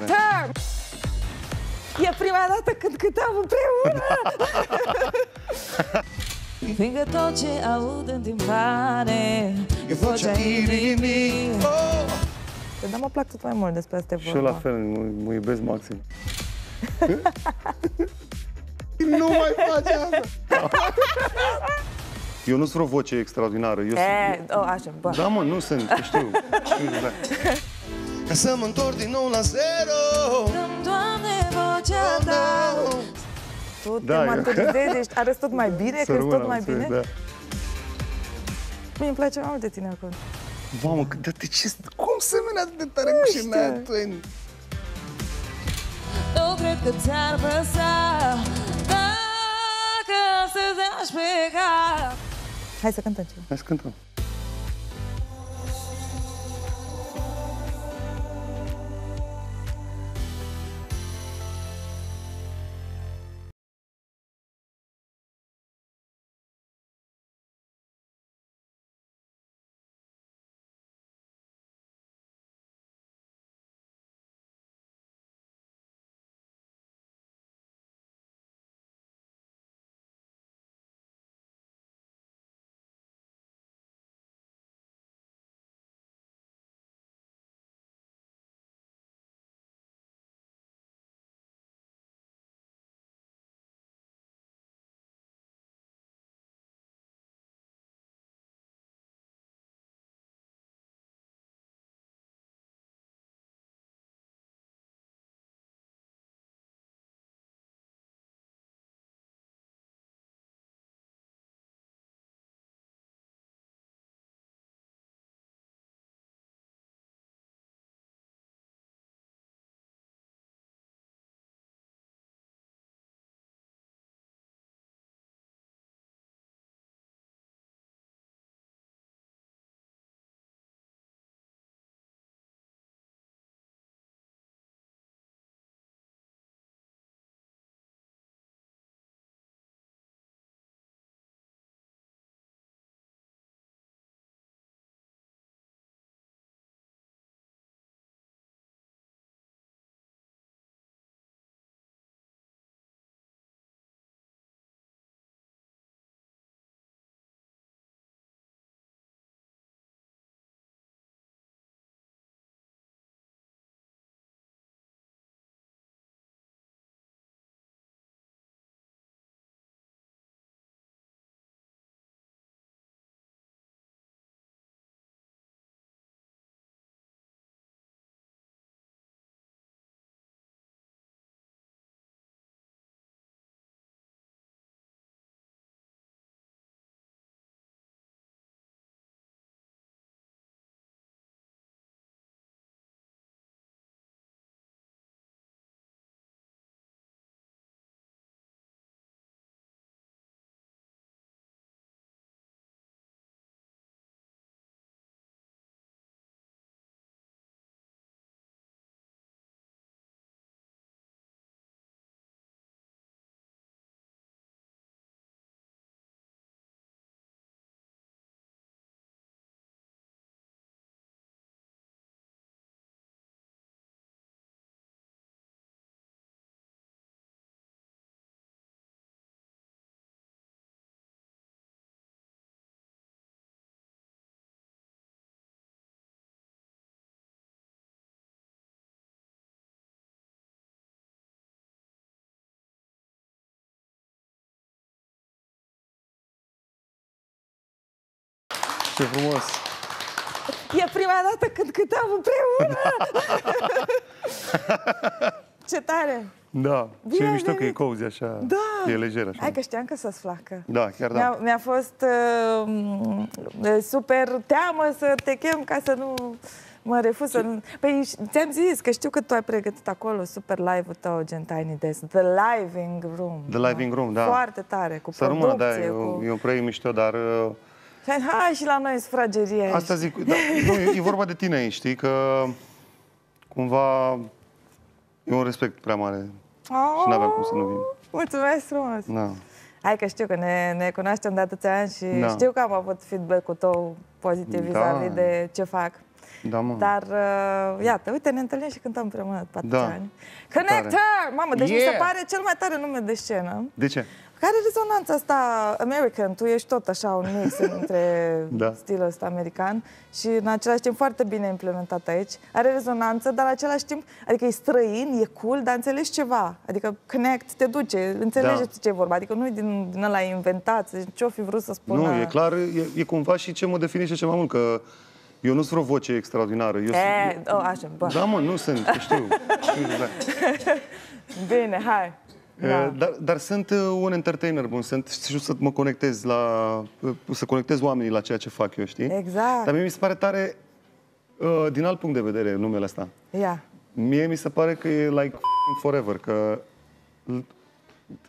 Connect-R! E prima dată când cântăm împreună! Vingă tot ce aud în timpane, e vocea inimii. Dar mă plac tot mai mult despre asta vorba. Și eu la fel, mă iubesc maxim. Nu mai face asta! Eu nu sunt vreo voce extraordinară. Eu sunt... O, așa, bă. Da, mă, nu sunt, știu. Ca să mă întorc din nou la zero, Doamne, vocea ta. Tu te maturizezi, ești, arăți tot mai bine, crezi tot mai bine. Da. Mie îmi place mai mult de tine acum. Mamă, dar de ce? Cum se mâna atât de tare cu și Naya Twain? Nu cred că ți-ar păsa dacă să-ți aș. Hai să cântăm ceva. Hai să cântăm. Ce frumos! E prima dată când cântăm împreună! Ce tare! Da, ce mișto că e cozy așa, da. E lejer așa. Hai că știam că să-ți placă. Da, chiar da. Mi-a fost super teamă să te chem ca să nu mă refuz. Păi ți-am zis că știu că tu ai pregătit acolo super live-ul tău, Gentaini, des. The Living Room. The Living Room, da. Foarte tare, cu producție. Da, e un proiect mișto, dar... Hai și la noi în sufragerie. Asta zic, da, nu, e vorba de tine aici, știi, că cumva e un respect prea mare. Oh, și n-aveam cum să nu vin. Mulțumesc frumos! Da. Hai că știu că ne cunoaștem de atâția ani și da, știu că am avut feedback-ul tău pozitiv vis-a-vis de ce fac. Da, mă. Dar, iată, uite, ne întâlnim și cântăm împreună 4 ani. Connect-R! Mamă, deci mi se pare cel mai tare nume de scenă. De ce? Care rezonanța asta American? Tu ești tot așa un mix între stilul ăsta american și în același timp foarte bine implementat aici. Are rezonanță, dar în același timp, adică e străin, e cool, dar înțelegi ceva. Adică Connect te duce, înțelegi ce e vorba. Adică nu e din ăla inventat, deci ce-o fi vrut să spună. Nu, e clar, e cumva și ce mă definiște ce mai mult, că eu nu-s vreo voce extraordinară. Așa, bă. Da, mă, nu sunt, știu. Bine, hai. Da. Dar sunt un entertainer bun, știu să mă conectez la, să conectez oamenii la ceea ce fac eu, știi? Exact. Dar mie mi se pare tare, din alt punct de vedere, numele ăsta. Mie mi se pare că e like forever, că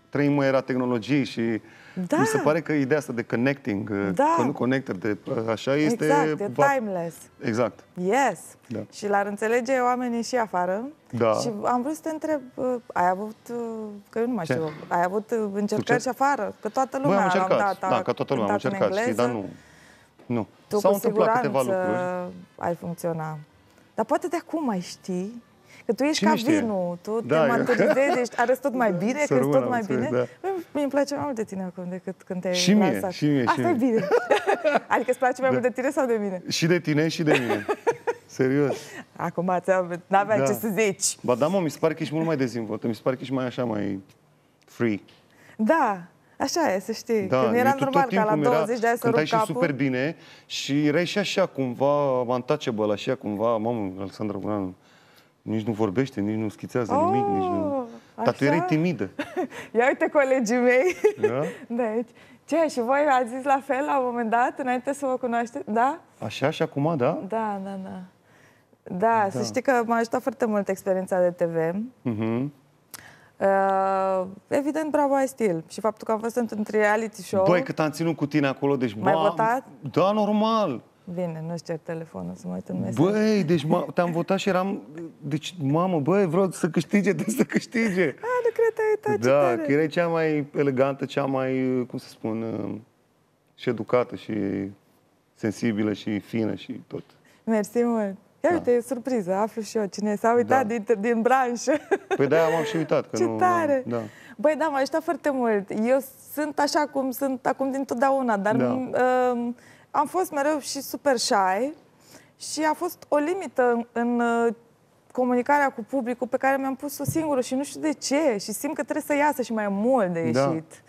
trăim o era tehnologiei și mi se pare că ideea asta de connecting, connector, de așa este... Exact, e timeless. Exact. Yes. Da. Și l-ar înțelege oamenii și afară. Da. Și am vrut să te întreb, ai avut, că eu nu mai știu, ai avut încercări și afară? Că toată lumea am încercat, știi, dar nu. Tu s-au întâmplat câteva lucruri. Ai funcționa. Dar poate de acum mai știi. Că tu ești vinul, tu te maturizezi, arăți tot mai bine, crezi tot mai bine. Mie îmi place mai mult de tine acum decât când te-ai lansat. Și mie, asta e bine. Adică îți place mai mult de tine sau de mine? Și de tine și de mine. Serios. Acum n-aveai ce să zici. Ba da, mă, mi se pare că ești mult mai dezvoltată, mi se pare că ești mai așa, mai free. Da. Așa e, să știi. Când era normal ca la 20 de ani să rup capul. Și super bine și erai și așa cumva untouchable, așa cumva, mamă, Alexandra Brunanu. Nici nu vorbește, nici nu schițează nimic, nici nu... Dar tu erai timidă. Ia uite colegii mei. Deci, ce, și voi ați zis la fel la un moment dat, înainte să vă cunoașteți? Da? Așa și acum, da? Da. Da, să știi că m-a ajutat foarte mult experiența de TV. Evident, bravo, ai stil. Și faptul că am fost într-un reality show... Băi, cât am ținut cu tine acolo, deci... M-ai votat? Da, normal. Bine, nu-ți cer telefonul să mă uit în mesaj. Băi, deci te-am votat și eram... Deci, mamă, băi, vreau să câștige, trebuie să câștige. A, nu cred că ai uitat, ce tare. Da, că erai cea mai elegantă, cea mai, cum să spun, și educată, și sensibilă, și fină, și tot. Mersi mult. Ia uite, e surpriză, aflu și eu cine s-a uitat din branșă. Păi de-aia m-am și uitat. Că ce tare! Da. Băi, da, m-a ajutat foarte mult. Eu sunt așa cum sunt acum dintotdeauna, dar... am fost mereu și super shy și a fost o limită în comunicarea cu publicul pe care mi-am pus-o singură și nu știu de ce și simt că trebuie să iasă și mai mult de ieșit.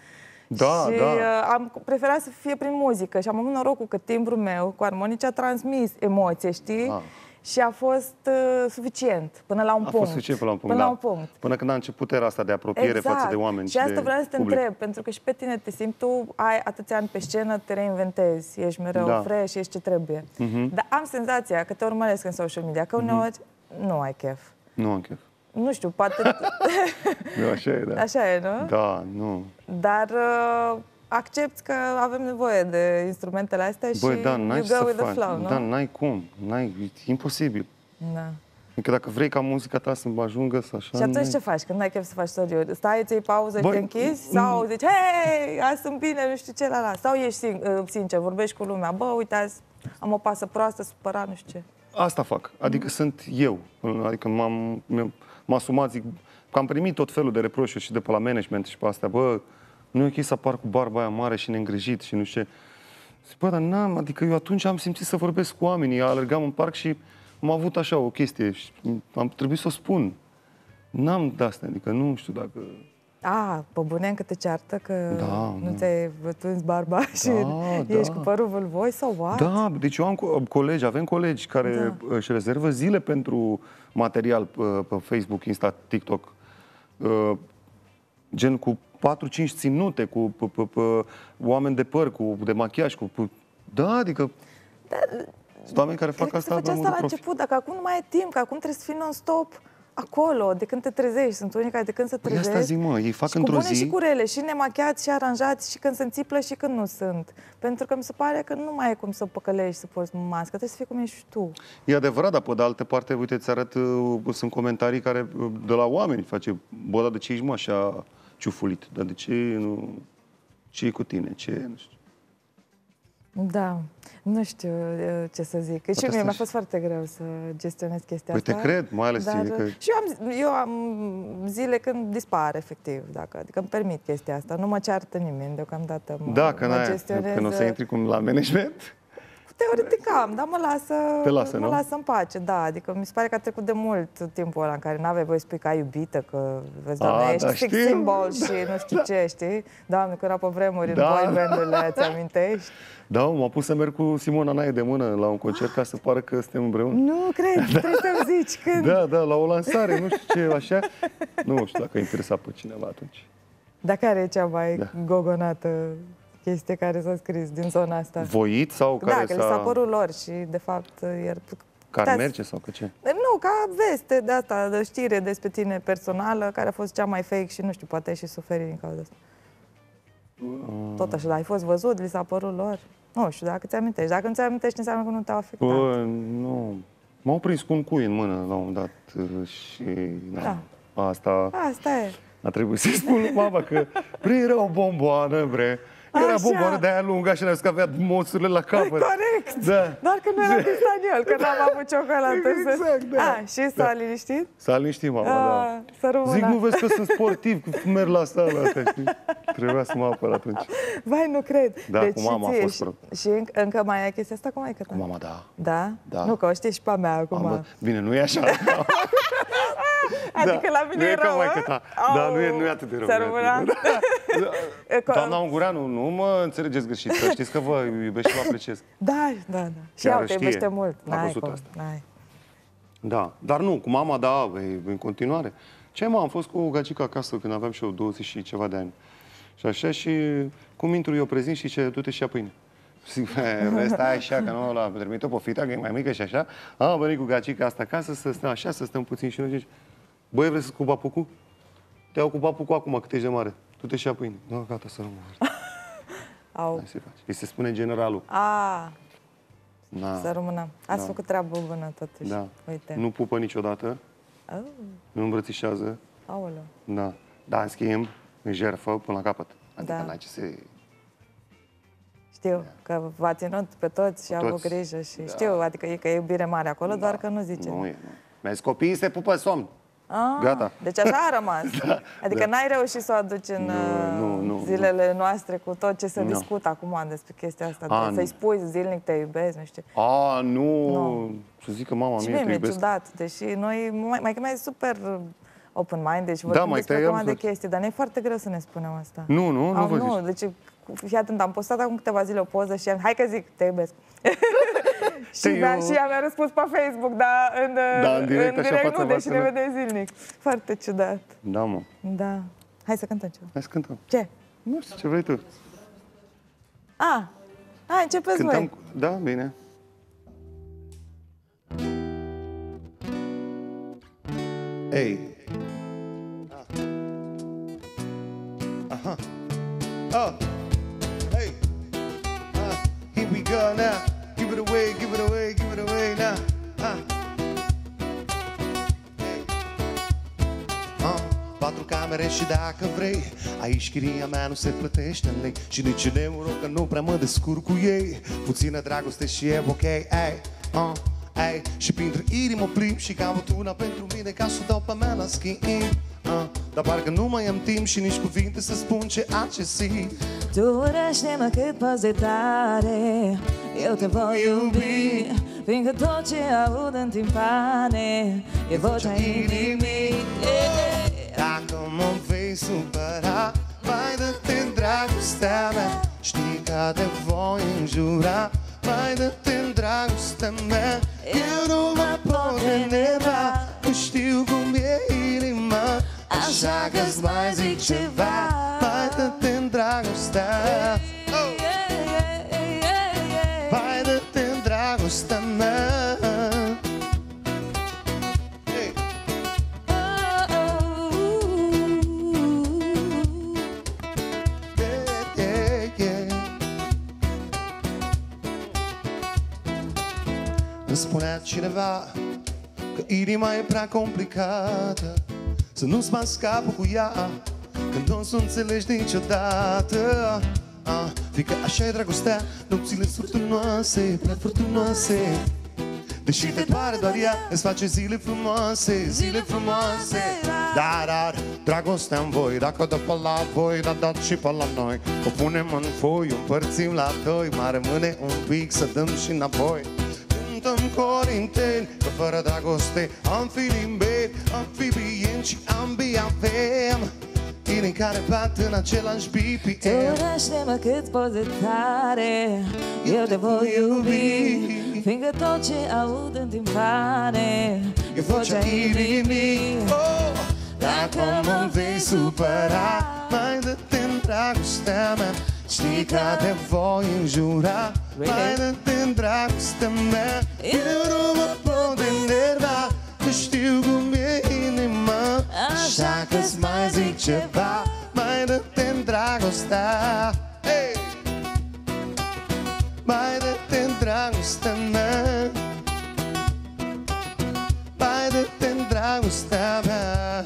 Am preferat să fie prin muzică și am avut norocul că timbrul meu cu armonice a transmis emoție, știi? Și a fost suficient până la un punct. A fost suficient până la un punct, până când a început era asta de apropiere față de oameni și de public. Și asta vreau să te întreb, pentru că și pe tine te simți, tu ai atâția ani pe scenă, te reinventezi, ești mereu fresh, ești ce trebuie. Dar am senzația că te urmăresc în social media, că uneori nu ai chef. Nu am chef. Nu știu, poate... Așa e, da. Așa e, nu? Da, nu. Dar... accepti că avem nevoie de instrumentele astea și you go with the flow, nu? Da, n-ai cum, e imposibil. Da. Adică dacă vrei ca muzica ta să ajungă să așa... Și atunci ce faci când n-ai chef să faci storiuri? Stai, ți-ai pauză, te închizi? Sau zici, hei, azi sunt bine, nu știu ce, la la. Sau ești sincer, vorbești cu lumea, bă, uite, azi am o pasă proastă, supărat, nu știu ce. Asta fac, adică sunt eu. Adică m-am asumat, zic, că am primit tot felul de reproșuri și de pe la management și pe astea, bă, nu e ok să apar cu barba aia mare și neîngrijit și nu știu ce. Zic, bă, dar n-am, adică eu atunci am simțit să vorbesc cu oamenii, alergam în parc și am avut așa o chestie și am trebuit să o spun. N-am de-astea, adică nu știu dacă... A, pe bune că te ceartă că nu ți-ai tuns barba și ești cu părul vâlvoi sau what? Da, deci eu am colegi, avem colegi care își rezervă zile pentru material pe Facebook, Insta, TikTok, gen cu 4-5 ținute, cu oameni de păr, cu de machiaj, cu... adică... Sunt oameni care fac asta... Cred că se face asta la început, dacă acum nu mai e timp, că acum trebuie să fii non-stop acolo, de când te trezești. Sunt unii care de când se trezești... Păi asta zic, mă, ei fac într-o zi... Și cu bune și cu rele, și nemachiați, și aranjați, și când se înțiplă, și când nu sunt. Pentru că mi se pare că nu mai e cum să păcălești, să porți mască, trebuie să fii cum ești tu. E adevărat, dar pe de altă parte, uite, îți arăt, sunt comentarii care de la oameni face, bă, dar de ce ești, mă, așa... ciufulit, dar de ce nu... ce e cu tine, ce... Da, nu știu ce să zic. Poate și mie mi-a fost foarte greu să gestionez chestia asta. Te cred, mai ales că... Și eu am zile când dispar, efectiv, adică îmi permit chestia asta. Nu mă ceartă nimeni deocamdată. Când o să intri cum la management... Teoretic am, dar mă lasă în pace, da, adică mi se pare că a trecut de mult timpul ăla în care n-aveai voie să spui că ai iubită, că vezi, Doamne, ești sex symbol și nu știu ce, știi? Doamne, că era pe vremuri în boy band-urile, ți-amintești? Da, m-a pus să merg cu Simona Naie de mână la un concert ca să pară că suntem împreună. Nu cred, trebuie să-mi zici când. Da, da, la o lansare, nu știu ce, așa. Nu știu dacă interesa pe cineva atunci. Dar care e cea mai gogonată chestie care s-a scris din zona asta? Voit sau care s-a... Da, că li s-a părut lor și, de fapt, iar... Care merge sau că ce? Nu, ca veste de asta, de știre despre tine personală, care a fost cea mai fake și, nu știu, poate și suferi din cauza asta. Tot așa, dar ai fost văzut, li s-a părut lor. Nu știu, dacă ți-amintești. Dacă nu ți-amintești, înseamnă că nu te-au afectat. Nu. M-au prins cu un cui în mână la un dat și... Da. Asta e. A trebuit să-i spun lui mama că, bre, era o bomboană, bre. Era bomboană de-aia lungă și ne-a scăpat monstrurile la capăt. Corect! Da. Doar că nu era pistaniol, că n-am avut ciocolată. Exact, da. Și s-a liniștit? S-a liniștit, mama, da. Zic, nu vezi că sunt sportiv, că merg la sala asta, știi? Trebuia să mă apăr atunci. Vai, nu cred. Da, deci, cu mama a fost rău. Și încă mai ai chestia asta? Cum ai cătat? Cu mama, da. Da? Nu, că o știi și pe a mea acum. Bine, nu e așa. Adică la mine e rău, dar nu e atât de rău. Doamna Ungureanu, nu mă înțelegeți greșit, că știți că vă iubesc și vă apreciez. Da. Și eu te iubește mult. N-ai văzut asta. Da, dar nu, cu mama, da, în continuare. Ce am fost cu o gagică acasă când aveam și eu 20 și ceva de ani. Și așa, și cum intru eu prezint și ce du-te și ia pâine. Vrei, stai așa, că nu l-a permit-o pe fita, că e mai mică și așa. Am venit cu gagica asta acasă, să stăm așa, să stăm puțin și noi. Băi, vrei să-ți cu papucu? Te iau cu papucu acum, cât ești de mare. Tu te și ia pâine. Nu, gata, să rămână. Au. Îi se spune generalul. Să rămână. Ați făcut treabă bună, totuși. Da. Uite. Nu pupă niciodată. Nu îmbrățișează. Aoleu. Da. Dar, în schimb, îi jertfă până la capăt. Adică n-ai ce se... Știu că v-a ținut pe toți și a avut grijă. Știu, adică e că e iubire mare acolo, doar că nu zice. Nu e. Mi-a zis, copiii se pupă somn. Gata. Deci așa a rămas. Adică n-ai reușit să o aduci în zilele noastre cu tot ce se discută acum despre chestia asta. Să-i spui zilnic te iubesc, nu știu. Nu. Să zic că mama mea te iubesc. Și mie mi-e ciudat. Deși noi, mai că mai e super open-minded și vorbim despre acum de chestii, dar ne-e foarte greu să ne spunem asta. Nu vă zici. Deci, fii atent, am postat acum câteva zile o poză și am hai că zic, te iubesc. Și ea mi-a răspuns pe Facebook, dar în direct nu, deși ne vedem zilnic. Foarte ciudat. Da, mă. Da. Hai să cântăm ceva. Hai să cântăm. Ce? Nu știu, ce vrei tu. Hai, începeți voi. Da, bine. Ei. Aha. Oh. Hey. Here we go now. Give it away, give it away, give it away now. Patru camere și dacă vrei, aici chiria mea nu se plătește în lei. Și nici de mă rog că nu prea mă descurc cu ei. Puțină dragoste și e ok. Și printre irii mă plimb și cam una pentru mine ca să dau pe mea la schimb. Dar parcă nu mai am timp și nici cuvinte să spun ce acesii. Tu urăște-mă cât poți de tare, eu te voi iubi, fiindcă tot ce aud în timpane e vocea inimii. Dacă mă vei supăra, mai dă-te-n dragostea mea. Știi că te voi înjura, mai dă-te-n dragostea mea. Eu nu mă pot reneva, nu știu cum e inima. Așa că-ți mai zic ceva, mai dă-te-n dragostea. Mai dă-te-n dragostea mea. Îmi spunea cineva că inima e prea complicată, să nu-ți bat capul cu ea, că nu o să înțelegi niciodată. Adică așa e dragostea, nopțile furtunoase, prea furtunoase. Deși te doare doar ea, îți face zile frumoase, zile frumoase. Dar dragostea-n voi, dacă o dă pe la voi, l-a dat și pe la noi. O punem în foi, o împărțim la doi, mai rămâne un pic să dăm și înapoi. Cântăm Corinteni, că fără dragoste am fi limberi, am fi bieni și ambii avem inimi care bat în același BPM. Te urăște-mă cât poți de tare, eu te voi iubi, fiindcă tot ce aud în timpane e vocea inimii. Dacă mă vei supăra, mai dă-te-n dragostea mea, știi că te voi înjura, mai dă-te-n dragostea mea. Eu nu mă pot enerva, că știu cum e inima, așa că-ți mai zic ceva, mai dă-te-n dragostea. Mai dă-te-n dragostea mea, mai dă-te-n dragostea mea,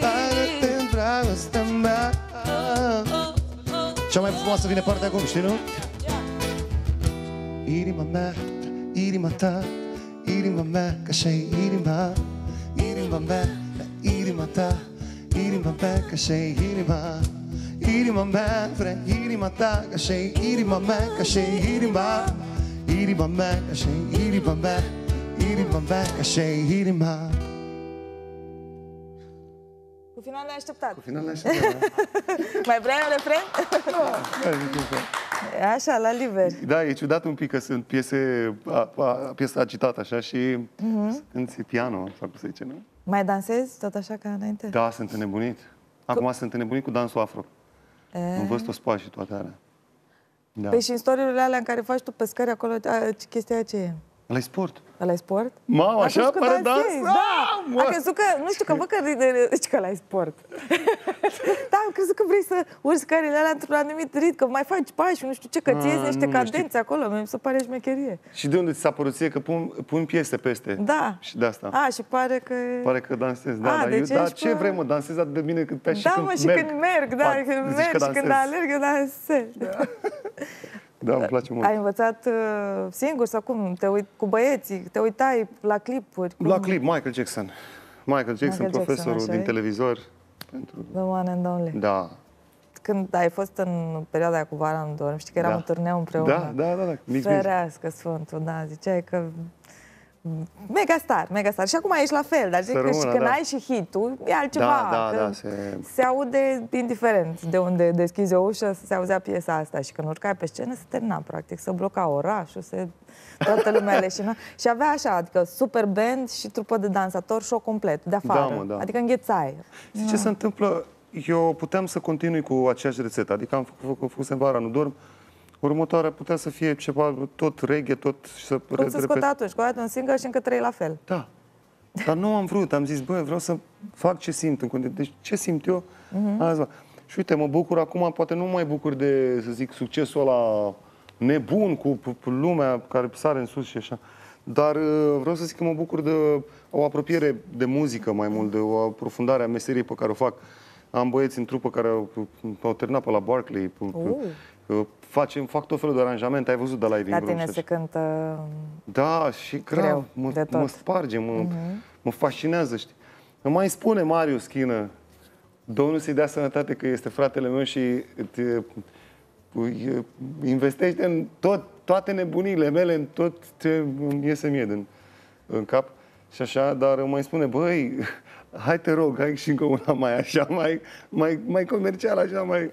mai dă-te-n dragostea mea. Cea mai frumoasă vine partea acum, știi, nu? Inima mea, inima ta, inima mea, că așa e inima. Inima mea, inima ta, inima mea, că așa e inima. Inima mea, vrea inima ta, că așa-i inima mea, că așa-i inima. Inima mea, că așa-i inima mea, inima mea, că așa-i inima. Cu final le-ai așteptat. Cu final le-ai așteptat, da. Mai vrei un refren? Da. Așa, la liber. Da, e ciudat un pic că sunt piese, piesa agitată așa și cânti piano, așa cum se zice, nu? Mai dansezi tot așa ca înainte? Da, sunt înnebunit. Acum sunt înnebunit cu dansul afro. Învăț o spa și toate alea. Da. Păi și în story-urile alea în care faci tu pe scări acolo, chestia aia ce e? Ăla-i sport. Ăla-i sport? Mamă, așa pare dans? Da! Am crezut că, nu știu, că văd că ăla-i sport. Da, am crezut că vrei să urci scările alea într-un anumit rit, că mai faci pași, nu știu ce, că ți niște cadențe acolo, mi se pare șmecherie. Și de unde ți s-a părut ție că pun piese peste? Da. Și de asta. A, și pare că... Pare că dansez, da, dar eu, da, ce vrei, mă, dansez atât de bine cât pe și când merg. Da, mă, și când merg, da, când merg și când alerg, eu dansez. Da, îmi place mult. Ai învățat singur sau cum? Te uiți cu băieții? Te uitai la clipuri? Cum? La clip, Michael Jackson. Michael Jackson, profesorul Jackson, din televizor. Pentru... The one and only. Da. Când ai fost în perioada aia cu Vara în dorm, știi că eram în turneu împreună. Da, da, da. Ferească Sfântul, da, ziceai că... Megastar, megastar. Și acum ești la fel, dar zic că și când ai și hit-ul, e altceva. Da, da, da, se aude indiferent de unde deschizi o ușă, se auzea piesa asta și când urcai pe scenă se termina, practic, se bloca orașul, toată lumea leșina. Și avea așa, adică super band și trupă de dansator, show complet, de afară. Da, mă, da. Adică înghețai. Și ce se întâmplă? Eu puteam să continui cu aceeași rețetă, adică am făcut în Vara, nu dorm. Următoarea putea să fie ceva, tot reggae, tot... Cum să scot atunci, cu aia un single și încă trei la fel. Da. Dar nu am vrut, am zis, băi, vreau să fac ce simt în continuare. Deci ce simt eu, azi, și uite, mă bucur acum, poate nu mai bucur de, să zic, succesul ăla nebun cu lumea care sare în sus și așa. Dar vreau să zic că mă bucur de o apropiere de muzică mai mult, de o aprofundare a meseriei pe care o fac. Am băieți în trupă care au terminat pe la Barclay. Fac tot felul de aranjamente, ai văzut de la Living Room. La tine se cântă. Da, și grav, mă sparge, mă fascinează, știi. Îmi mai spune Marius Chină, Domnul să-i dea sănătate, că este fratele meu și investește în toate nebunile mele, în tot ce iese mie în cap și așa, dar îmi mai spune, băi, hai te rog, hai și încă una mai așa, mai comercial, așa, mai...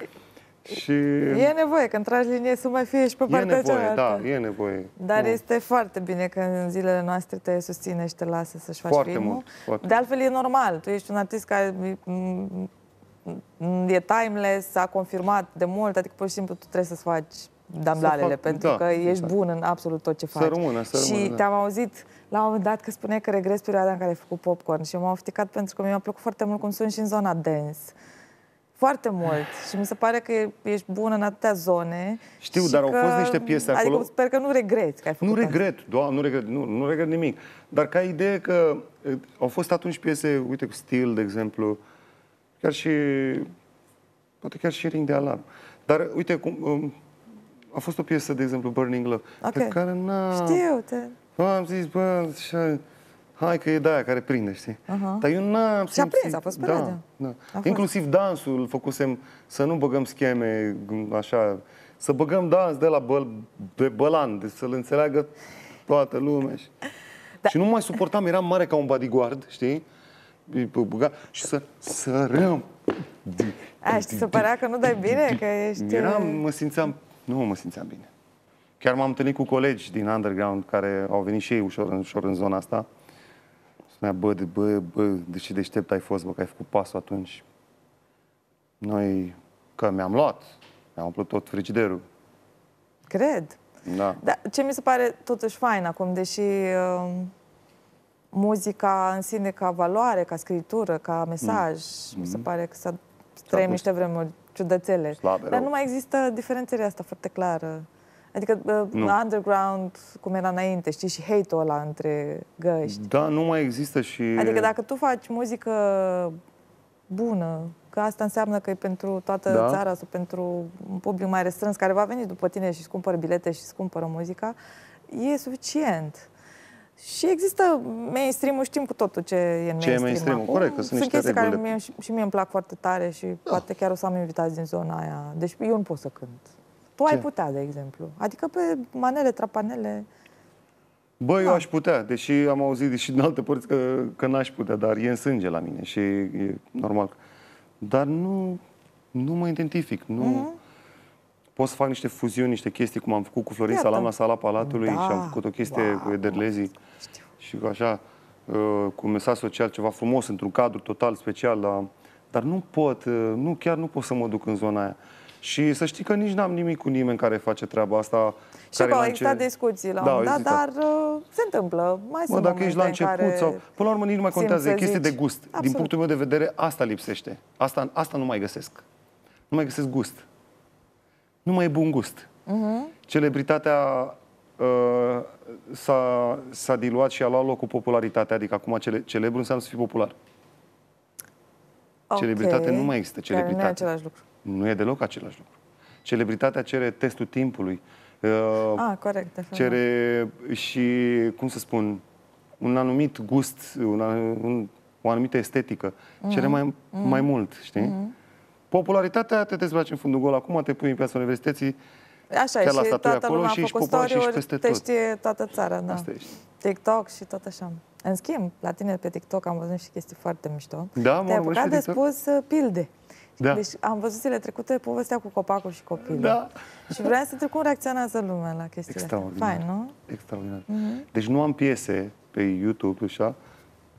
Și... E nevoie, când tragi linie să mai fie și pe partea cealaltă. Da, e nevoie. Dar este foarte bine că în zilele noastre te susține și te lasă să-și faci filmul. Mult, foarte. De altfel e normal, tu ești un artist care e timeless, s-a confirmat de mult, adică pur și simplu tu trebuie să-ți faci damblalele, pentru că ești bun în absolut tot ce faci. Și te-am auzit la un moment dat că spuneai că regresi perioada în care ai făcut popcorn și m-am ofticat pentru că mi-a plăcut foarte mult cum suni și în zona dance. Foarte mult. Și mi se pare că ești bună în atâtea zone. Știu, dar au fost niște piese acolo. Adică sper că nu regreți că ai făcut. Nu regret, doamne, nu regret, nu regret nimic. Dar ca idee că au fost atunci piese, uite, cu Stil, de exemplu, chiar și poate chiar și ring de alarm. Dar uite cum... a fost o piesă, de exemplu, Burning Love, okay, pe care n-am... Știu, te... Am zis, bă, așa, hai că e de aia care prinde, știi? Uh-huh. Dar eu n-am simțit... Și a prins, a fost pe radio. Da, da. Inclusiv dansul făcusem să nu băgăm scheme, așa... Să băgăm dans de la bălan, de să-l înțeleagă toată lumea. Da. Și nu mai suportam, eram mare ca un bodyguard, știi? Și să sărăm. Ai, și se părea că nu dai bine, că ești... Mă simțeam bine. Chiar m-am întâlnit cu colegi din underground care au venit și ei ușor, ușor în zona asta. Spunea, bă, de ce deștept ai fost, bă, că ai făcut pasul atunci. Noi, că mi-am luat, mi-am umplut tot frigiderul. Cred. Da. Dar ce mi se pare totuși fain acum, deși muzica în sine ca valoare, ca scritură, ca mesaj, mi se pare că s-a trăit niște vremuri ciudățele. Slabe, dar nu mai există diferențele asta foarte clară. Adică underground, cum era înainte, știi, și hate-ul ăla între găști. Da, nu mai există și... Adică dacă tu faci muzică bună, că asta înseamnă că e pentru toată țara sau pentru un public mai restrâns care va veni după tine și îți cumpără bilete și îți cumpără muzica, e suficient. Și există mainstream-ul, știm cu totul ce e mainstream-ul, corect, că sunt niște reguli. Care și mie îmi plac foarte tare și poate chiar o să am invitați din zona aia. Deci eu nu pot să cânt. Tu ai putea, de exemplu. Adică pe manele, trapanele... Bă, eu aș putea, deși am auzit și din alte părți că n-aș putea, dar e în sânge la mine și e normal. Dar nu mă identific, nu... Pot să fac niște fuziuni, niște chestii, cum am făcut cu Florin Salam la Sala Palatului și am făcut o chestie cu Ederlezi. Și așa, cu un mesaj social, ceva frumos, într-un cadru total special. Dar nu pot, chiar nu pot să mă duc în zona aia. Și să știi că nici n-am nimic cu nimeni care face treaba asta. Și că au existat discuții la un moment dat, dar se întâmplă. Mai sunt momente în care... Dacă ești la început sau... Până la urmă nici mai contează, e chestie de gust. Din punctul meu de vedere, asta lipsește. Asta nu mai găsesc. Nu mai găsesc gust. Nu mai e bun gust. Celebritatea s-a diluat și a luat locul popularitatea. Adică acum celebru înseamnă să fii popular. Okay. Celebritate nu mai există. Celebritate. Nu e același lucru. Nu e deloc același lucru. Celebritatea cere testul timpului. Corect. Cere și, cum să spun, un anumit gust, o anumită estetică. Cere mai mult, știi? Popularitatea, te dezbraci în fundul gol, acum te pui în piața universității, așa, chiar la statuia acolo și ești popular și ești peste tot. Te știe toată țara, da. Asta ești. TikTok și tot așa. În schimb, la tine pe TikTok am văzut și chestii foarte mișto. Da, te-ai apucat de spus pilde. Da. Deci am văzut zile trecute povestea cu copacul și copilul. Da. Și vreau să trec cum reacționează lumea la chestiile astea. Fain, nu? Extraordinar. Deci nu am piese pe YouTube, așa,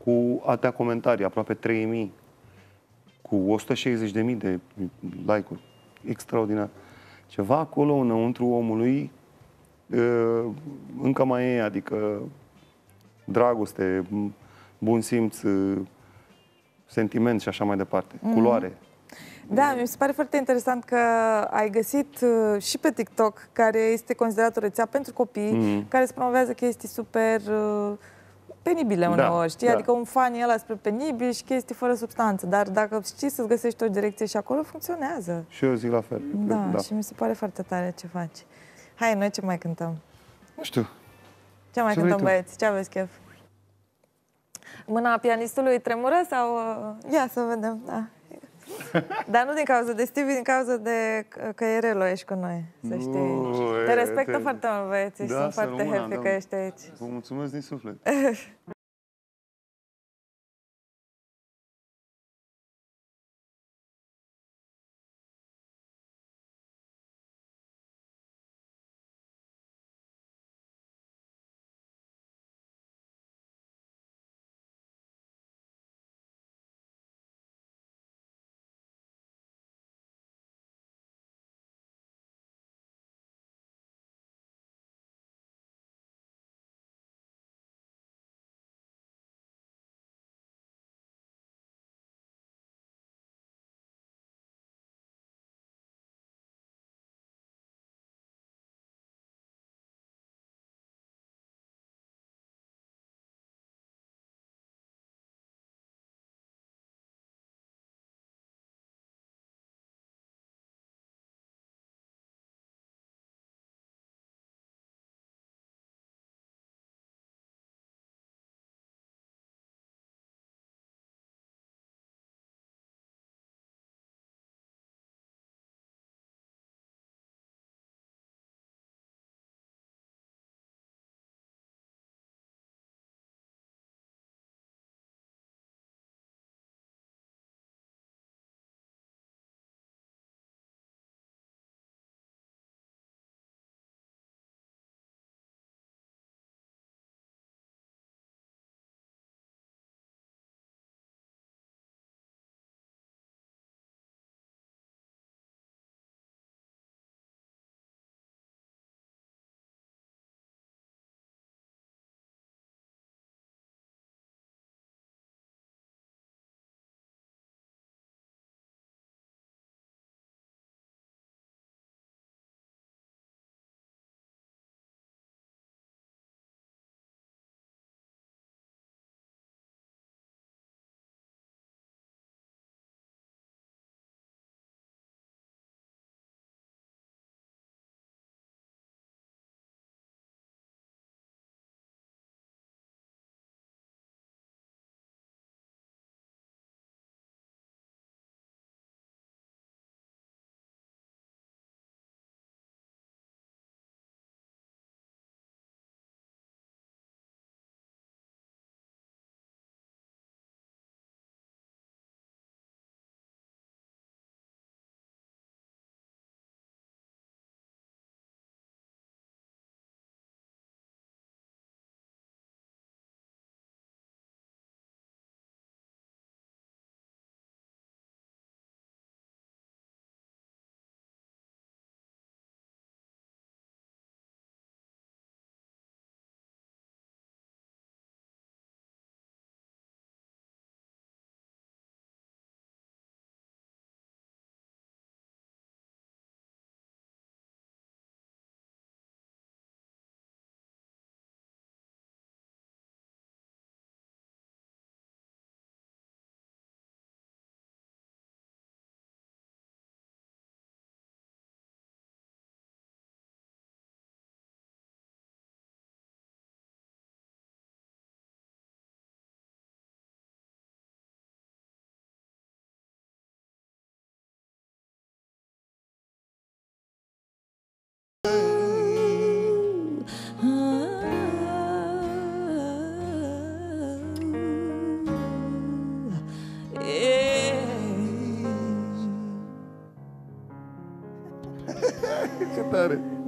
cu atâtea comentarii, aproape 3.000. Cu 160.000 de like-uri. Extraordinar. Ceva acolo înăuntru omului încă mai e, adică dragoste, bun simț, sentiment și așa mai departe. Culoare. Da, mi se pare foarte interesant că ai găsit și pe TikTok, care este considerat o rețea pentru copii, care îți promovează chestii super... penibile uneori, știi? Adică un fan e ăla spre penibil și chestii fără substanță. Dar dacă știi să-ți găsești o direcție și acolo, funcționează. Și eu zic la fel. Da, și mi se pare foarte tare ce faci. Hai, noi ce mai cântăm? Nu știu. Ce mai cântăm, băieți? Ce aveți chef? Mâna pianistului tremură sau... Ia să vedem, da. Dar nu din cauza de Stevie, din cauza de că e Relo, ești cu noi, să știi. Te respectă foarte mult, băieții, și sunt foarte happy că ești aici. Vă mulțumesc din suflet.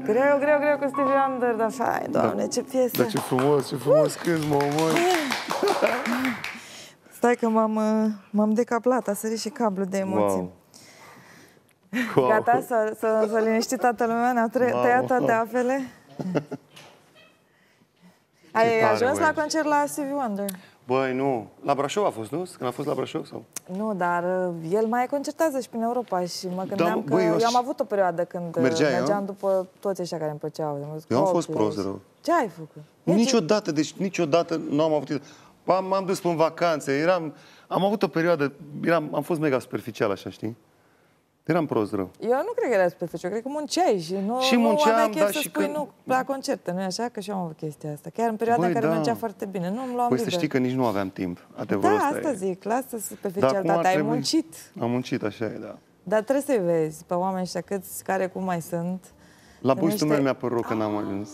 Greu, greu, greu cu Stevie Wonder, dar fai, Doamne, da, ce piesă! Dar ce frumos cânti, mă omori! Stai că m-am decaplat, a sărit și cablul de emoții. Wow. Wow. Gata, să liniști toată lumea, ne-a tăiat toate apele. Ai ajuns la concert la Stevie Wonder? Băi, nu. La Brașov a fost, nu? Când a fost la Brașov? Sau? Nu, dar el mai concertează și prin Europa și mă gândeam că... Băi, eu am avut o perioadă când mergeam după toți ăștia care îmi plăceau. Eu am fost prost rău. Ce ai făcut? Niciodată, deci niciodată nu am avut... M-am dus în vacanțe, am avut o perioadă, am fost mega superficial așa, știi? Eram prost rău. Eu nu cred că erai superficial, cred că munceai și nu aveai chef să spui nu la concerte, nu-i așa? Că și eu am avut chestia asta, chiar în perioada în care mergea foarte bine, nu îmi luam liber. Păi să știi că nici nu aveam timp, adevărul ăsta e. Da, asta zic, lasă superficialitatea, ai muncit. Am muncit, așa e, da. Dar trebuie să-i vezi pe oamenii ăștia câți, care cum mai sunt. La buștul meu mi-a părut rău că n-am ajuns.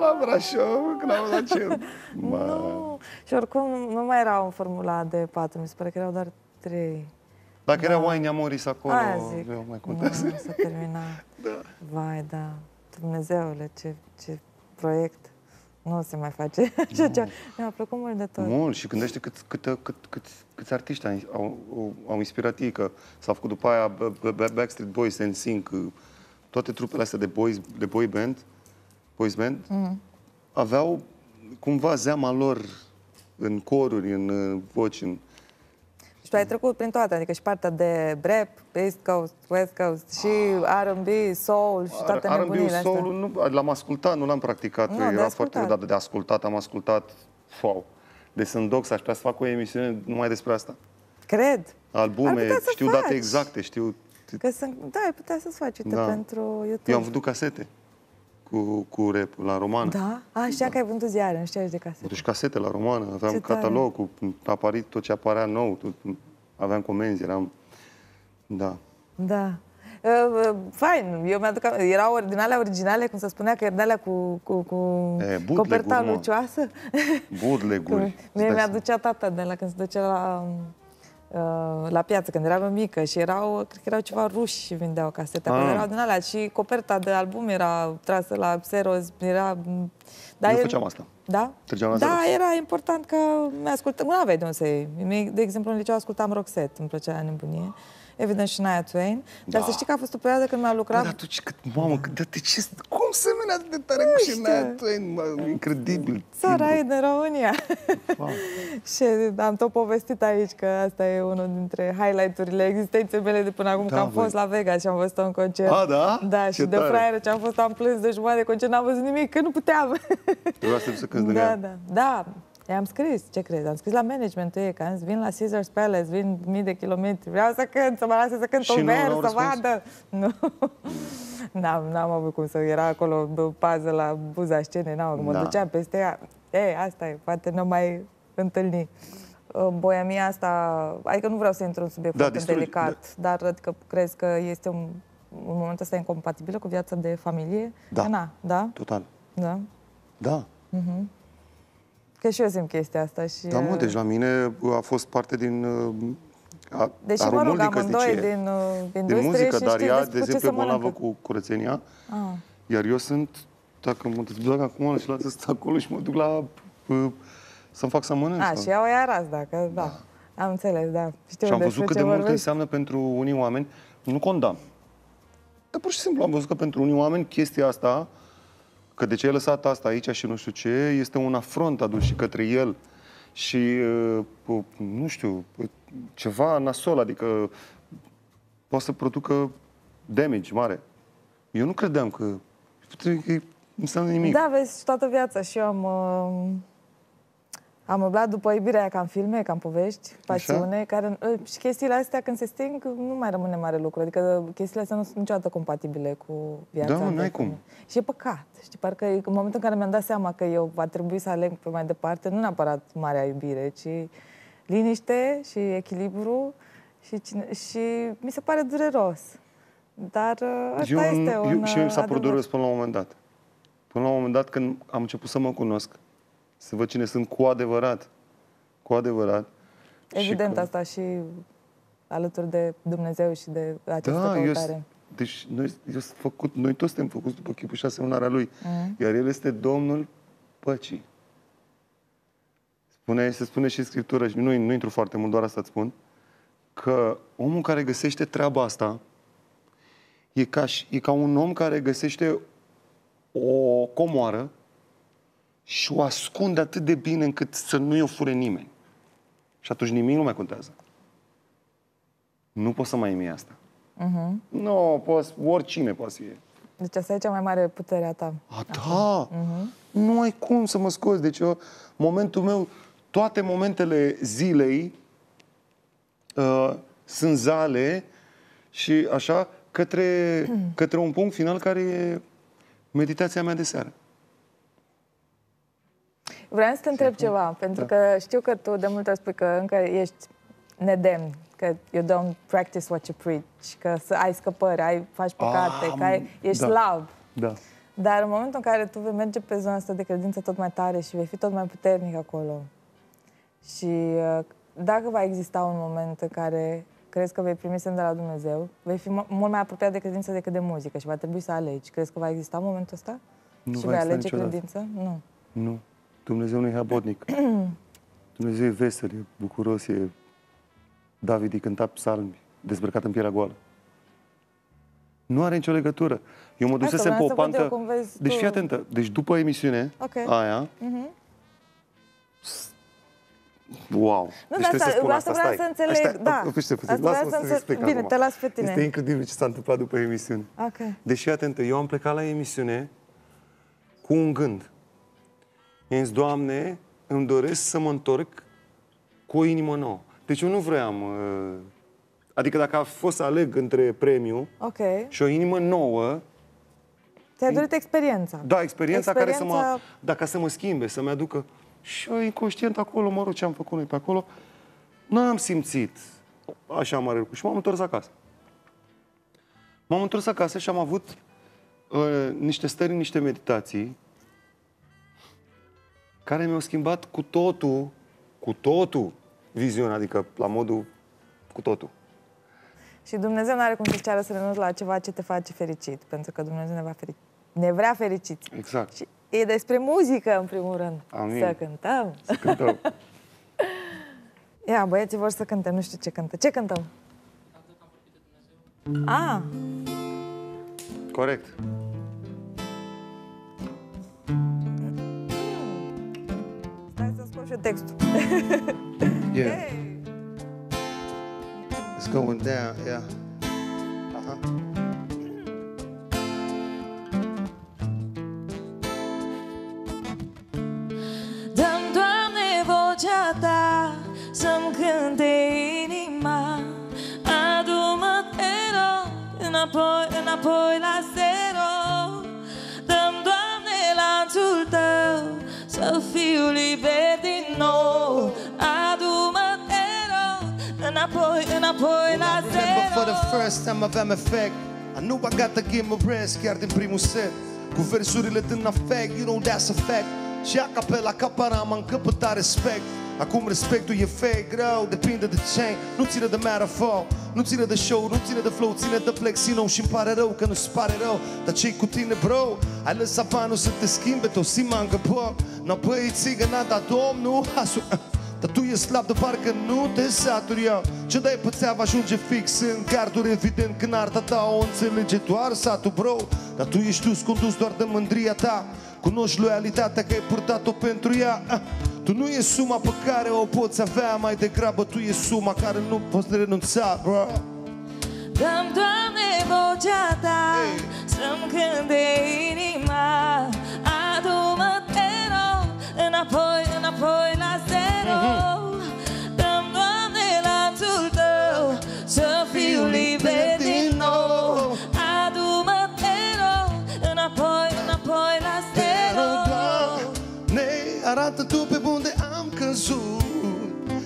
La Brașov, când am la cer. Nu, și oricum nu mai erau în formula de 4, mi se pare că erau doar 3. Dacă era Wine Amoris acolo, eu mai contează. Nu, s-a terminat. Da. Vai, da. Dumnezeule, ce proiect. Nu se mai face așa ceva. Mi-a plăcut mult de tot. Mult. Și gândește câți artiști au inspirat ei, că s-au făcut după aia Backstreet Boys, NSYNC, toate trupele astea de boy band, aveau cumva zeama lor în coruri, în voci, în... Și tu ai trecut prin toate, adică și partea de rap, East Coast, West Coast, și R&B, soul și toate nebunile astea. R&B, soul-ul l-am ascultat, nu l-am practicat, era foarte udat de ascultat, am ascultat, wow. Deci sunt doc, aș putea să fac o emisiune numai despre asta. Cred. Albume, știu date exacte, știu... Că sunt, da, ai putea să-ți faci, uite, pentru YouTube. Eu am vândut casete cu rap la Romană. Da? A, știa că ai vândut ziare, nu știai de casete. Deci casete la Romană, aveam catalog, cu aparit tot ce apărea nou, aveam comenzi, eram... Da. Da. Fain, eu mi-aduc... Erau originale, cum se spunea, că era de alea cu coperta lucioasă. Bootleg-uri. Mie mi-aducea tata de la când se ducea la piață, când eram mică și cred că erau ceva ruși și vindeau casete, acolo erau din alea și coperta de album era trasă la Xerox, era... Dar eu făceam asta. Da? Trăgeam la Xerox. Da, era important că mi-ascultam, nu aveai de unde să iei. De exemplu, în liceu ascultam Roxette, îmi plăcea la nebunie. Evident și Naya Twain, dar să știi că a fost o perioadă când mi-a lucrat... Dar atunci, mamă, cum se menea de tare cu Naya Twain? Incredibil! Țara e din România! Și am tot povestit aici că asta e unul dintre highlight-urile existenței mele de până acum, că am fost la Vegas și am văzut un concert. A, da? Da, și de fraieră ce am fost, am plâns de jumătate de concert, n-am văzut nimic, că nu puteam! Trebuia să cânti din ea. Da. I-am scris, ce crezi? Am scris la managementul ei, că am zis, vin la Caesars Palace, vin mii de kilometri, vreau să cânt, să mă lase să cânt un vers, să vadă. Nu, n-am avut cum să... Era acolo pază la buza scenei, mă duceam peste ea. Ei, asta e, poate n-o mai întâlni. Boiamia asta, adică nu vreau să intru în subiect foarte delicat, dar adică crezi că este un moment ăsta incompatibilă cu viața de familie? Da, total. Da? Da. Că și eu simt chestia asta și... Da, mă, deci la mine a fost parte din... Deci mă rog, amândoi din muzică, dar ea, de exemplu, e bolnavă cu curățenia. Iar eu sunt, dacă mă duc acum și las asta acolo și mă duc la... să-mi fac să mănânc. A, și ea o ia ras, dacă, da. Am înțeles, da. Și am văzut cât de mult înseamnă pentru unii oameni, nu condamn. Dar pur și simplu am văzut că pentru unii oameni chestia asta... Că de ce ai lăsat asta aici și nu știu ce, este un afront adus și către el. Și, nu știu, ceva nasol, adică poate să producă damage mare. Eu nu credeam că nu înseamnă nimic. Da, vezi, toată viața și eu am umblat după iubirea aia, cam filme, cam povești, pasiune, care, și chestiile astea când se sting nu mai rămâne mare lucru. Adică chestiile astea nu sunt niciodată compatibile cu viața. Da, n-ai cum. Și e păcat. Știi, parcă în momentul în care mi-am dat seama că eu va trebui să aleg pe mai departe, nu neapărat marea iubire, ci liniște și echilibru și mi se pare dureros. Dar asta este un... Și mi s-a părut dureros până la un moment dat. Până la un moment dat când am început să mă cunosc. Să văd cine sunt cu adevărat. Cu adevărat. Evident, asta și alături de Dumnezeu și de această căutare. Deci noi toți suntem făcuți după chipul și asemănarea Lui. Iar El este Domnul păcii. Se spune și în Scriptură, și nu intru foarte mult, doar asta îți spun, că omul care găsește treaba asta e ca un om care găsește o comoară și o ascunde atât de bine încât să nu-i o fure nimeni. Și atunci nimic nu mai contează. Nu poți să mai imi asta. Nu, oricine poate să fie. Deci asta e cea mai mare putere a ta. A, da! Nu ai cum să mă scoți. Deci eu, momentul meu, toate momentele zilei sunt zale și așa către un punct final care e meditația mea de seară. Vreau să te întreb ceva, pentru că știu că tu de multe ori spui că încă ești nedemn, că you don't practice what you preach, că ai scăpări, faci păcate, că ești slab. Da. Dar în momentul în care tu vei merge pe zona asta de credință tot mai tare și vei fi tot mai puternic acolo, și dacă va exista un moment în care crezi că vei primi semn de la Dumnezeu, vei fi mult mai apropiat de credință decât de muzică și va trebui să alegi. Crezi că va exista momentul ăsta? Nu. Și vei alege credință? Nu. Nu. Dumnezeu nu e habotnic. Dumnezeu e vesel, e bucuros, e... David îi cânta psalmi, dezbrăcat în pielea goală. Nu are nicio legătură. Eu mă dusesem pe o pantă... Deci fii atentă. Deci după emisiune aia... Wow! Deci trebuie să spun asta. Asta vreau să înțeleg. Bine, te las pe tine. Este incredibil ce s-a întâmplat după emisiune. Deci fii atentă. Eu am plecat la emisiune cu un gând. Doamne, îmi doresc să mă întorc cu o inimă nouă. Deci eu nu vreau, adică dacă a fost să aleg între premiu și o inimă nouă... Ți-a dorit experiența. Da, experiența care să mă, dacă să mă schimbe, să-mi aducă... Și eu inconștient acolo, mă rog, ce am făcut noi pe acolo, n-am simțit așa mare lucru. Și m-am întors acasă. M-am întors acasă și am avut niște stări, niște meditații care mi-au schimbat cu totul, viziunea, adică la modul cu totul. Și Dumnezeu nu are cum să-ți ceară să renunți la ceva ce te face fericit, pentru că Dumnezeu ne vrea fericiți. Exact. Și e despre muzică, în primul rând. Amin. Să cântăm. Să cântăm. Ia, băieții vor să cânte, nu știu ce cântă. Ce cântăm? Ah! Corect. Stai să-mi spun și textul. Yeah. Hey. It's going down, yeah. Dă-mi, Doamne, vocea Ta să-mi cânte inima. Adu-mă, te rog, înapoi la zero. Dă-mi, Doamne, lanțul Tău să fiu liber din nou. When I remember for the first time I've had my fact, I knew I got to give my rest, chiar din primul set. Cu versurile din affect, you know that's a fact. Și acapela capara m-a încăpătat respect. Acum respectul e fake, greu, depinde de ce. Nu ține de marathon, nu ține de show, nu ține de flow, ține de plexino. Și îmi pare rău că nu-ți pare rău, dar ce-i cu tine, bro? Ai lăsat banul să te schimbe, tot si m-a îngăpă. N-apăi țigăna, dar Domnul asu... Dar tu ești slab de parcă nu te saturi, eu. Ce dai pe țeavă ajunge fix în carduri. Evident că în arta ta o înțelege doar satul, bro. Dar tu ești dus, condus doar de mândria ta. Cunoști loialitatea că ai purtat-o pentru ea. Tu nu ești suma pe care o poți avea, mai degrabă tu ești suma care nu poți renunța, bro. Dă-mi, Doamne, vocea Ta, să-mi cânte inima. Adu-mă, te rog, înapoi la zi. Dă-mi, Doamne, lanțul Tău să fiu liber din nou. Adu-mă, te rog, înapoi la zero. Doamne, arată Tu pe unde am căzut.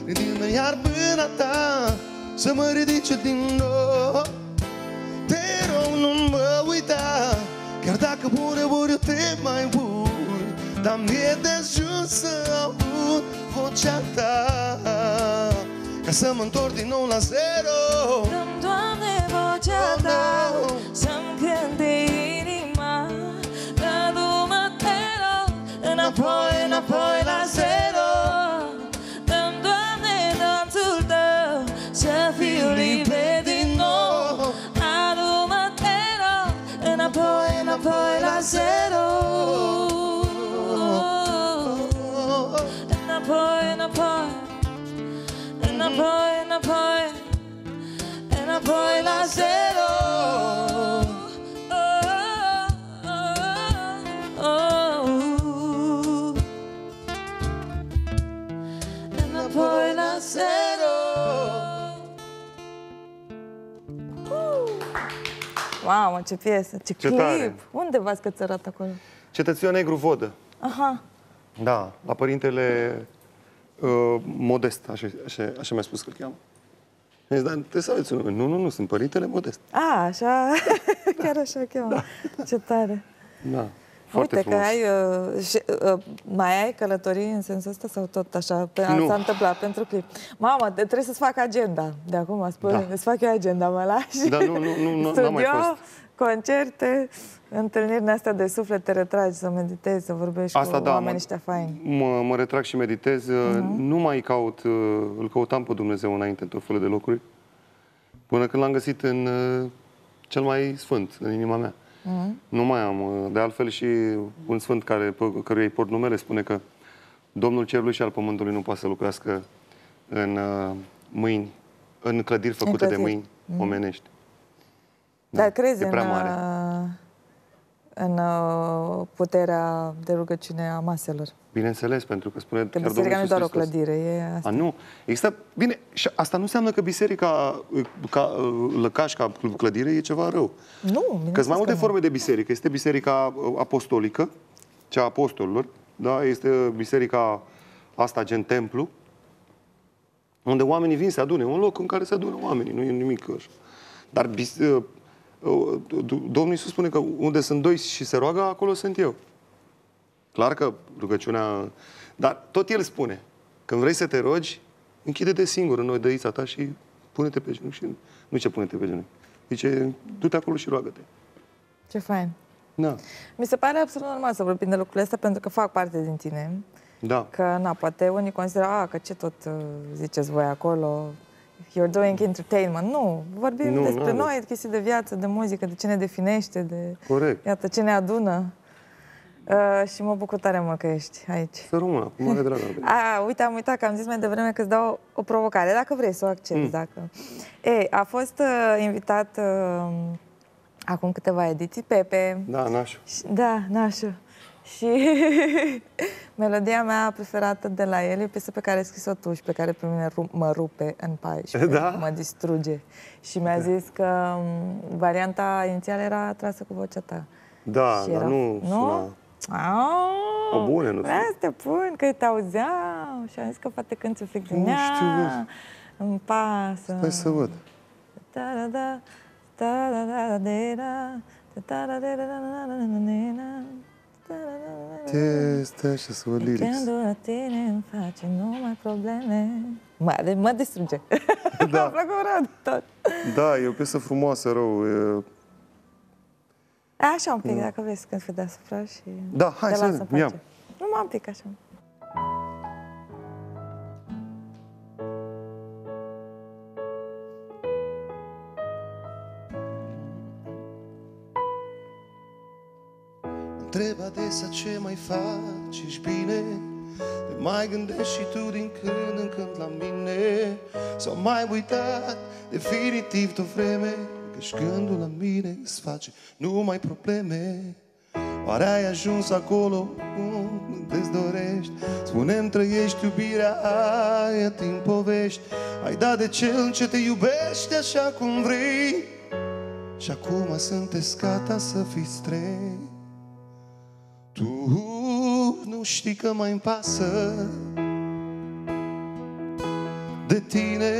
Ridică-mă iar mâna Ta să mă ridice din nou. Te rog, nu mă uita, chiar dacă uneori eu te mai uit. Dar mi-e de ajuns să aud vocea Ta, ca să mă întorc din nou la zero. Dă-mi, Doamne, vocea Ta înapoi, înapoi la zero. Dă-mi, Doamne, danțul Tău, să fiu liber din nou. Adu-mă, te rog, înapoi, înapoi la zero. Înapoi, înapoi, înapoi, înapoi, înapoi la zero. Mamă, ce piesă, ce clip! Tare. Unde v-ați cățărat acolo? Cetăția Negru Vodă. Aha. Da, la Părintele Modest, așa mi-a spus că-l cheamă. Deci, dar trebuie să aveți un nume. Nu, nu, nu, sunt Părintele Modest. A, așa, da. Chiar așa cheamă. Da. Ce tare! Da, foarte uite frumos. Că ai, mai ai călătorii în sensul ăsta sau tot așa? S-a întâmplat pentru clip. Mamă, trebuie să-ți fac agenda. De acum, spun, da. Îți fac eu agenda, mă lași. Da, nu, nu, nu, studio, n-am mai fost. Concerte, întâlnirile astea de suflet, te retragi să meditezi, să vorbești asta, cu da, oamenii ăștia faini. Mă retrag și meditez. Nu mai caut, îl căutam pe Dumnezeu înainte în tot felul de locuri, până când l-am găsit în cel mai sfânt, în inima mea. Nu mai am. De altfel și un sfânt căruia îi port numele spune că Domnul Cerului și al Pământului nu poate să lucrească în mâini, în clădiri făcute de mâini omenești. Dar crezi în puterea de rugăciune a maselor? Bineînțeles, pentru că spune că biserica nu e doar o clădire, e asta. A, nu. Există, bine, și asta nu înseamnă că biserica ca lăcaș, ca clădire, e ceva rău. Nu. Că sunt mai multe forme de biserică. Este biserica apostolică, cea a apostolilor, da? Este biserica asta gen templu, unde oamenii vin să adune. Un loc în care se adună oamenii, nu e nimic așa. Dar Domnul Iisus spune că unde sunt doi și se roagă, acolo sunt eu. Clar că rugăciunea... Dar tot El spune, când vrei să te rogi, închide-te singur în odăița ta și pune-te pe genunchi. Și... Nu ce pune-te pe genunchi. Zice, du-te acolo și roagă-te. Ce fain. Da. Mi se pare absolut normal să vorbim de lucrurile astea, pentru că fac parte din tine. Da. Că, na, poate unii consideră, a, că ce tot ziceți voi acolo... You're doing entertainment. Nu, vorbim despre noi, chestii de viață, de muzică, de ce ne definește, de iată, ce ne adună. Și mă bucur tare mult că ești aici. Să rămână, cu mare dragă. A, uite, am uitat că am zis mai devreme că îți dau o provocare, dacă vrei să o accepti. Dacă... Ei, a fost invitat acum câteva ediții, Pepe. Da, Nașu. Da, Nașu. Și melodia mea preferată de la el e piesă pe care ai scris-o tu și pe care pe mine mă rupe în pai și mă distruge. Și mi-a zis că varianta inițială era trasă cu vocea ta. Da, dar nu suna. O bună, nu știu. Te pun, că te auzeam și am zis că poate când ți-o fric din ea, îmi pasă. Stai să văd. Stai așa să vă lirici. Tine face numai probleme. Mă distruge. Da. Tot. Da, e o piesă frumoasă, rău. E... Așa un pic, dacă vrei să cânt pe deasupra și... Da, hai să ia. Nu m-am pic așa. Întreb adesea ce mai faci, ești bine? Te mai gândești și tu din când în când la mine? S-au mai uitat definitiv de-o vreme, că-și gândul la mine îți face numai probleme. Oare ai ajuns acolo unde-ți dorești? Spune-mi, trăiești iubirea aia din povești? Ai dat de cel ce te iubește așa cum vrei? Și acum sunteți gata să fiți trei. Tu nu știi că mai-mi pasă de tine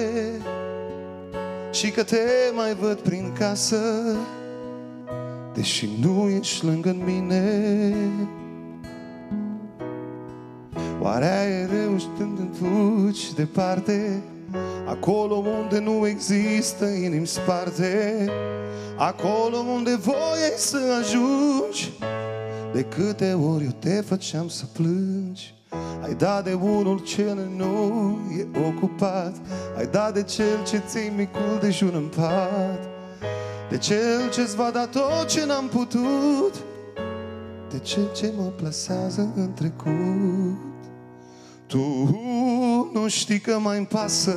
și că te mai văd prin casă, deși nu ești lângă mine. Oare ai rău știind când fugi departe, acolo unde nu există inimi sparte, acolo unde voiai să ajungi, De câte ori eu te făceam să plângi, ai dat de unul ce nu e ocupat, ai dat de cel ce ții micul dejun în pat, de cel ce-ți va da tot ce n-am putut, de cel ce mă plasează în trecut. Tu nu știi că mai-mi pasă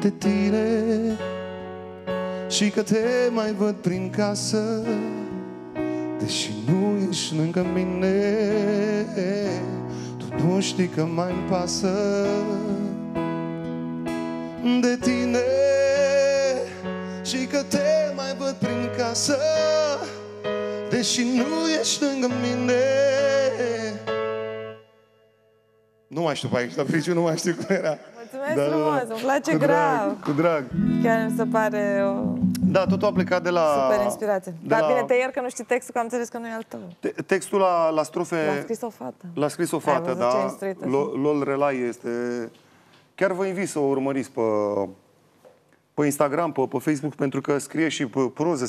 de tine și că te mai văd prin casă, deși nu ești lângă mine. Tu nu știi că mai-mi pasă de tine și că te mai văd prin casă, deși nu ești lângă mine. Nu mai știu pe aici, la friciu nu mai știu cum era. Mulțumesc dar, frumos, îmi place cu grav. Drag, cu drag. Chiar mi se pare o... Da, totul a plecat de la... Super inspirație. Dar bine, te ier că nu știi textul, că am înțeles că nu e al tău. Textul la strofe... L-a scris o fată. L-a scris o fată, da. LoRelai este... Chiar vă invit să o urmăriți pe Instagram, pe Facebook, pentru că scrie și pe proză,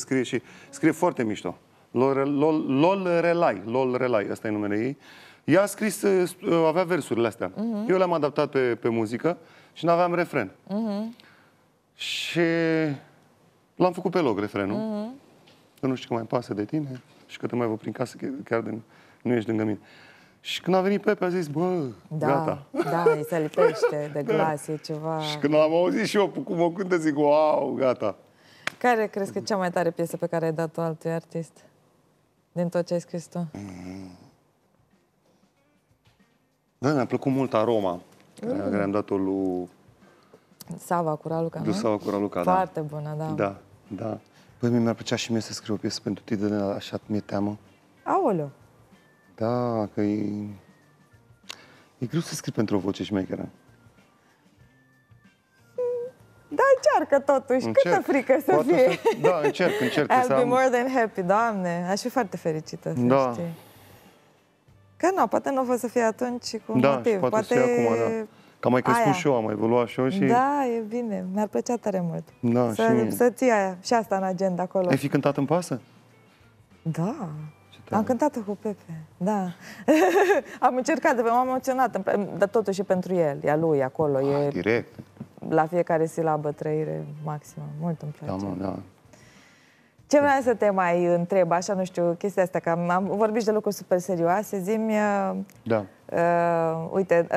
scrie foarte mișto. LoRelai, ăsta e numele ei. Ea a scris, avea versurile astea. Eu le-am adaptat pe muzică și n-aveam refren. Și l-am făcut pe loc, refrenul. Că nu știu că mai pasă de tine și că te mai văd prin casă, chiar de nu ești lângă mine. Și când a venit Pepe, a zis, bă, da, gata. Da, îi se lipește de glas, e ceva... Și când am auzit și eu cum o cântă, zic, wow, gata. Care crezi că e cea mai tare piesă pe care ai dat-o altui artist? Din tot ce ai scris tu? Da, mi-a plăcut mult Aroma, care am dat-o lui... Sava cu Raluca, nu? Sava cu Raluca, da. Foarte bună, da. Da, da. Păi mi-ar plăcea și mie să scriu o piesă pentru tine, de așa mi-e teamă. Aoleu! Da, că e greu să scrii pentru o voce șmecheră. Da, încearcă totuși, câtă frică să poate fie. Da, încerc. I'll be more than happy, Doamne, aș fi foarte fericită, să știi. Că nu, poate nu o să fie atunci cu un motiv. Poate acum, da. Că am mai crescut și eu, am mai evoluat și eu și... Da, e bine, mi-ar plăcea tare mult. Da, să ții aia, și asta în agenda acolo. Ai fi cântat în pasă? Da. Am cântat-o cu Pepe, da. Am încercat, de pe m-am emoționat, dar totuși e pentru el, e a lui acolo. Ah, e direct. La fiecare silabă, trăire maximă. Mult îmi place. Da, mă, da. Ce vreau să te mai întreb, așa, nu știu, chestia asta, că am vorbit de lucruri super serioase, zi-mi... Da. Uite,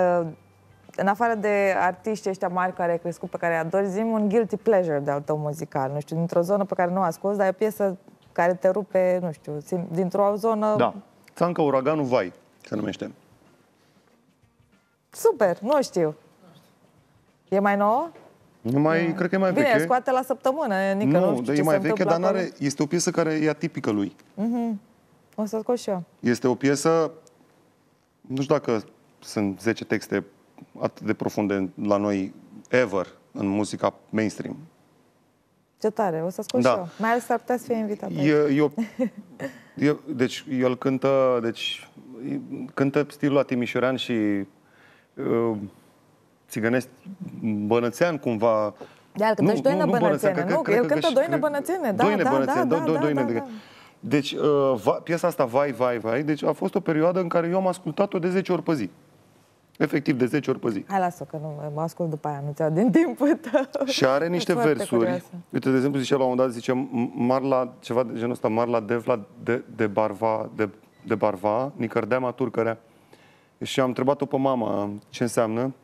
în afară de artiști ăștia mari care ai crescut, pe care îi adori, zi-mi un guilty pleasure de-al tău muzical, nu știu, dintr-o zonă pe care nu o asculți, dar e o piesă care te rupe, nu știu, dintr-o zonă... Da. Țanca Uraganul Vai, se numește. Super, nu știu. E mai nouă? Cred că e mai veche. Bine, scoate la săptămână, nică nu știu ce e mai veche, dar n-are... Este o piesă care e atipică lui. O să scot și eu. Este o piesă... Nu știu dacă sunt 10 texte atât de profunde la noi, ever, în muzica mainstream. Ce tare, o să ascult și eu. Mai ales ar putea să fie invitat. Deci, el cântă, cântă stilul la timișorean și țigănesc bănățean cumva. El cântă și doină bănățene, nu? El cântă doină bănățene, da, da, da. Deci, piesa asta, Vai, Vai, Vai, deci a fost o perioadă în care eu am ascultat-o de 10 ori pe zi. Efectiv, de 10 ori pe zi. Hai, lasă-o, că nu mă ascult după aia, nu-ți iau din timpul tău. Și are niște versuri. Uite, de exemplu, zicea la un moment dat, zice Marla, ceva de genul ăsta, Marla Devla de Barva, Nicărdeama Turcărea. Și am întrebat-o pe mama ce înseamnă.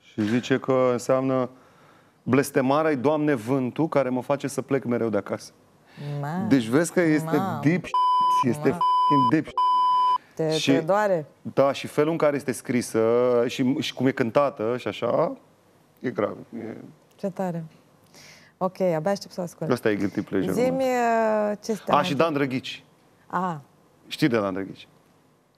Și zice că înseamnă blestemarea-i, Doamne, vântul care mă face să plec mereu de acasă. Deci vezi că este deep shit, este deep shit. Te doare? Da, și felul în care este scrisă și cum e cântată și așa, e grav. Ce tare. Ok, abia aștept să o ascult. Asta e guilty pleasure. Zi-mi ce stai. A, și Dan Drăghici. A. Știi de Dan Drăghici?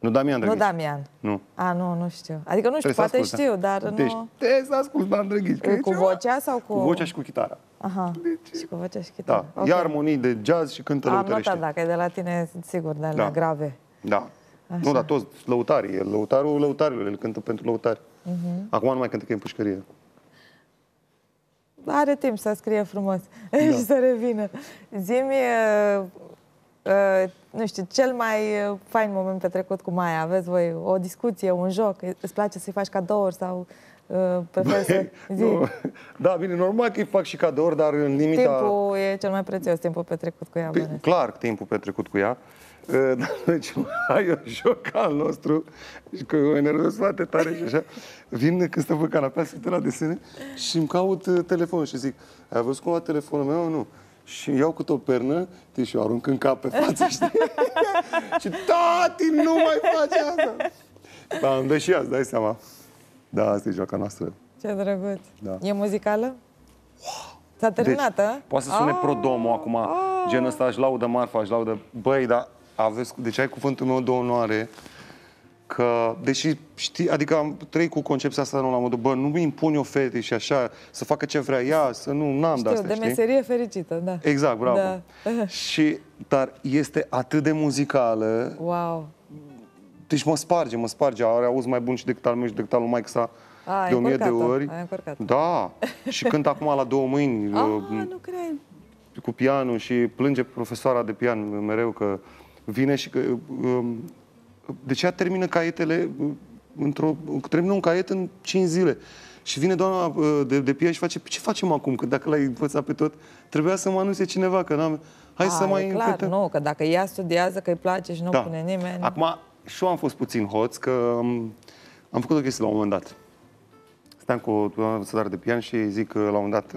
Nu Damian Drăghici. Nu Damian. Nu. A, nu, nu știu. Adică nu știu, poate știu, dar nu... Deci trebuie să ascult Dan Drăghici. Cu vocea sau cu... Cu vocea și cu chitara. Aha, și cu vocea și chitara. Da, ia armonii de jazz și cântă lăutărește. Am notat, dacă e de la tine, sigur, de la grave. Da. Așa. Nu, dar toți lăutarii. Lăutarul lăutarilor, el cântă pentru lăutari. Acum nu mai cântă că e în pușcărie. Are timp să scrie frumos și să revină. Zi-mi nu știu, cel mai fain moment petrecut cu Maia? Aveți voi o discuție, un joc? Îți place să-i faci cadouri sau preferi să... Nu. Da, bine, normal că îi fac și cadouri, dar în limita... Timpul e cel mai prețios, timpul petrecut cu ea. Clar, timpul petrecut cu ea. Dar deci, ai un joc al nostru și că o enervez foarte tare și așa. Vin când stă pe canapea, sunt la desene și îmi caut telefon și zic: ai văzut cumva telefonul meu? Nu. Și iau câte o pernă, și o arunc în cap pe față, știi? Și tati, nu mai face asta! Da, îmi dă și azi, dai seama. Da, asta e joaca noastră. Ce drăguț! Da. E muzicală? S-a terminat, deci, poate să sune prodomo acum, genul ăsta, își laudă Marfa, își laudă... Băi, dar aveți... Deci ai cuvântul meu de onoare că... Deși știi, adică am trei cu concepția asta, nu la modul, bă, nu-mi impun eu fete și așa, să facă ce vrea ea, să nu, n-am de asta, de meserie fericită, da. Exact, bravo. Da. Și, dar este atât de muzicală... Wow! Deci mă sparge, are auz mai bun și decât al meu și decât al lui Maica-sa. A, de 1000 de ori. Da. Și cânt acum la două mâini. Nu cred. Cu pianul și plânge profesoara de pian mereu că vine și că... deci ea termină caietele într-o... Termină un caiet în 5 zile. Și vine doamna de pian și face: ce facem acum? Că dacă l-ai învățat pe tot, trebuia să mă anunțe cineva, că n-am... Hai să mai... Clar, nu, că dacă ea studiază, că îi place și nu pune nimeni... Acum, și eu am fost puțin hoț, că am făcut o chestie la un moment dat. Stăm cu o învățătoare de pian și zic la un dat,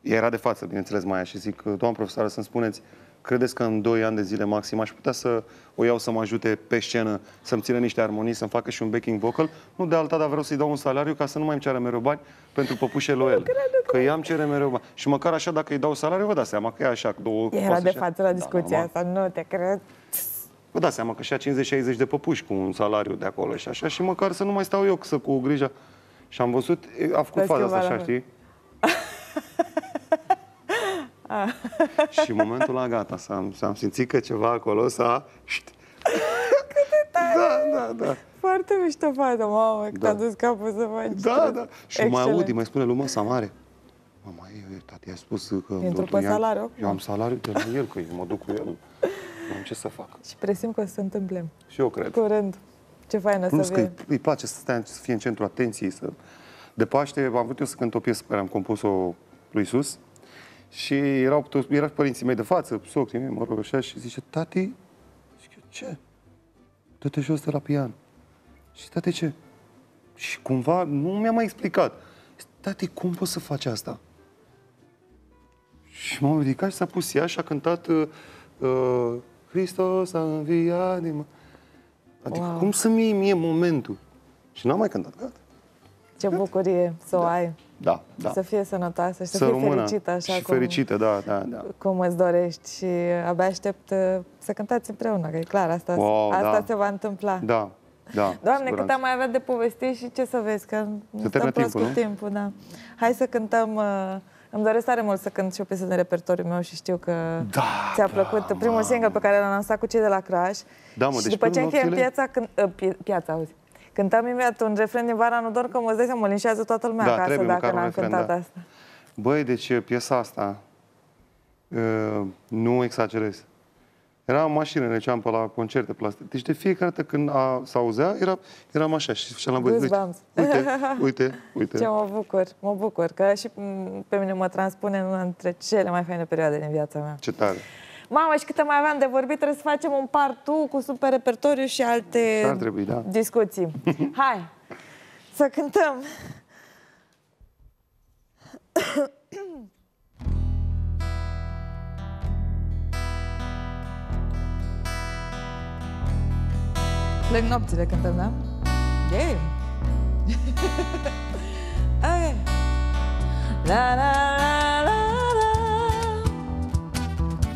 ea era de față, bineînțeles, Maia, și zic: doamnă profesoară, să-mi spuneți, credeți că în 2 ani de zile maxim aș putea să o iau să mă ajute pe scenă, să-mi țină niște armonii, să-mi facă și un backing vocal? Nu de alta, dar vreau să-i dau un salariu ca să nu mai îmi ceară mereu bani pentru păpușe Loel. Că ea îmi cere mereu bani. Și măcar așa, dacă îi dau salariu, vă dați seama că e așa. Era de față la discuția asta, nu te cred. Vă dați seama că și-a 50-60 de păpuși cu un salariu de acolo și așa, și măcar să nu mai stau eu să cu grija. Și am văzut, a făcut faza asta, așa, știi? Și în momentul ăla, gata, s-am simțit că ceva acolo s-a... Cât de tare! Da. Foarte mișto fază, mamă, că te-a dus capul să faci. Da. Și mai aud, îi mai spune lumea sa mare: mama, tati, i-a spus că... Pentru pe salariu? Eu am salariu de la el, că eu mă duc cu el. Am ce să fac. Și presimt că o să se întâmple. Și eu cred. Curând. Ce faină să fie. Că îi place să stea, să fie în centrul atenției. Să... De Paște am vrut eu să cânt o piesă pe care am compus-o lui Iisus. Și erau părinții mei de față, socrii mei, mă rog, așa, și zice: tati, zic eu, ce? Dă-te jos de la pian. Și tati, ce? Și cumva nu mi-a mai explicat. Tati, cum poți să faci asta? Și m-am ridicat și s-a pus ea și a cântat... Hristos a înviat din... Adică cum să-mi iei mie momentul? Și n-am mai cântat, gata. Ce bucurie să o ai. Da. Să fie sănătoasă și să fii fericită așa și cum... fericită, da. Cum îți dorești și abia aștept să cântați împreună, că e clar, asta, asta se va întâmpla. Da. Doamne, cât am mai avea de povestit și ce să vezi, că stăm prost cu timpul, da. Hai să cântăm... Îmi doresc tare mult să cânt și o piesă din repertoriul meu și știu că ți-a plăcut primul single pe care l-am lansat cu cei de la CRAJ. Da, mă, și deci după ce încheiem piața, auzi, cântam imediat un refren din Vara nu doar că mă zice, mă linșează toată lumea acasă dacă n-am cântat asta. Băi, deci piesa asta, nu exagerez. Era în mașină, mergeam pe la concerte, pe la... Deci de fiecare dată când se auzea, eram așa și făceam la băieți. Uite. Ce mă bucur, că și pe mine mă transpune în una dintre cele mai faine perioade din viața mea. Ce tare! Mamă, și câte mai aveam de vorbit, trebuie să facem un part 2 cu super repertoriu și alte discuții. Hai, să cântăm! Plec nopțile, cântăm, da? Yeah! Okay. La la la la la.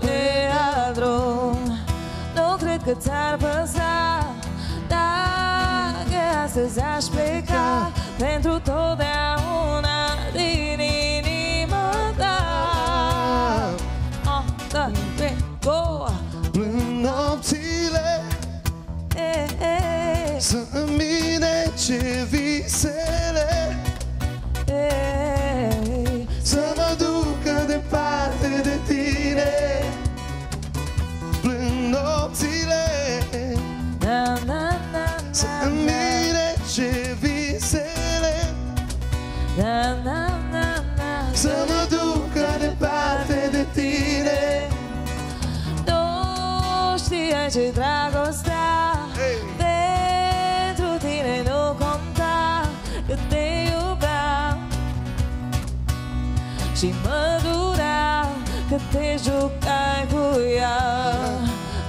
pe alt drum. Nu cred că ți-ar păsa, mă ducă departe de tine. Tu știai ce dragostea pentru tine nu conta, că te iubeam și mă dura că te jucai cu ea.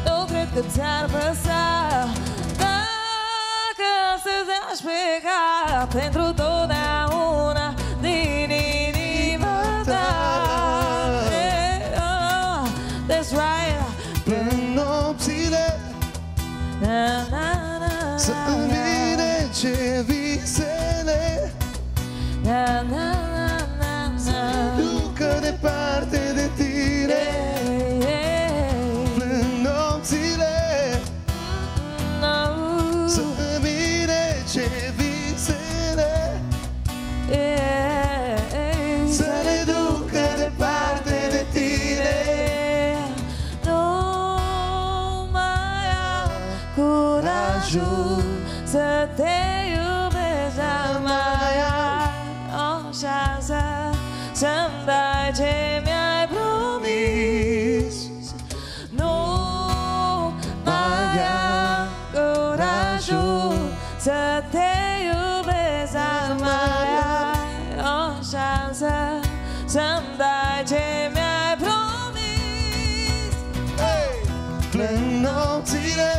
Nu cred că ți-ar păsa dacă astăzi aș pleca pentru totdeauna din inima ta. That's right. Plâng nopțile să îmi vine ce visele să ducă departe de tine. Plâng nopțile să îmi vine ce visele să le ducă departe de tine. Să te iubesc, Maia, o șansă să-mi dai ce mi-ai promis. Nu, Maia, curajul să te iubesc, Maia, o șansă să-mi dai ce mi-ai promis. Plâng nopțile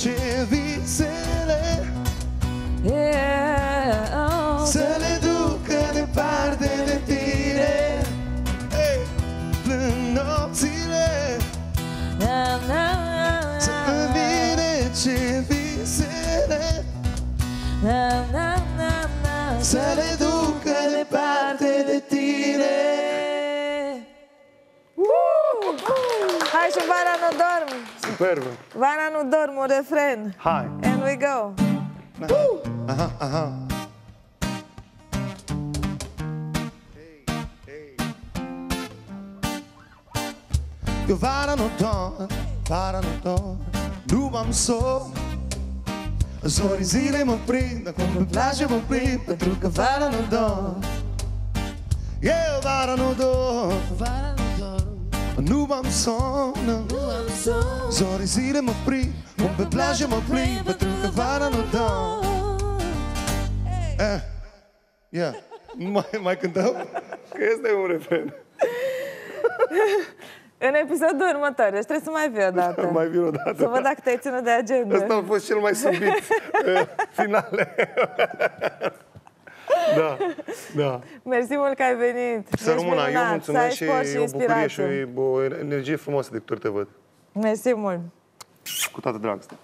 ce visele să le ducă departe de tine. Plâng nopțile să-mi vine ce visele să le ducă departe de tine. Hai și vara nu dorm. Superb. Vara nu dorm, un refren. Hai. And we go. Aha, aha. Eu vara nu dorm, nu am somn. Zorii zile mă prind, acum pe plajă mă prind, pentru că vara nu dorm. Eu vara nu dorm. Nu am somn, zorii zile mă prind, cum pe plajă mă prind, pentru că vara nu dau. Mai cântăm? Că este un refren. În episodul următor, deci trebuie să mai vii odată. Mai vii odată. Să văd dacă te-ai ținut de agenda. Ăsta a fost cel mai subit finale. Da, da. Mersi mult că ai venit. Să rămână, eu mulțumesc și e o bucurie și o energie frumoasă de câte ori te văd. Mersi mult. Cu toată dragostea.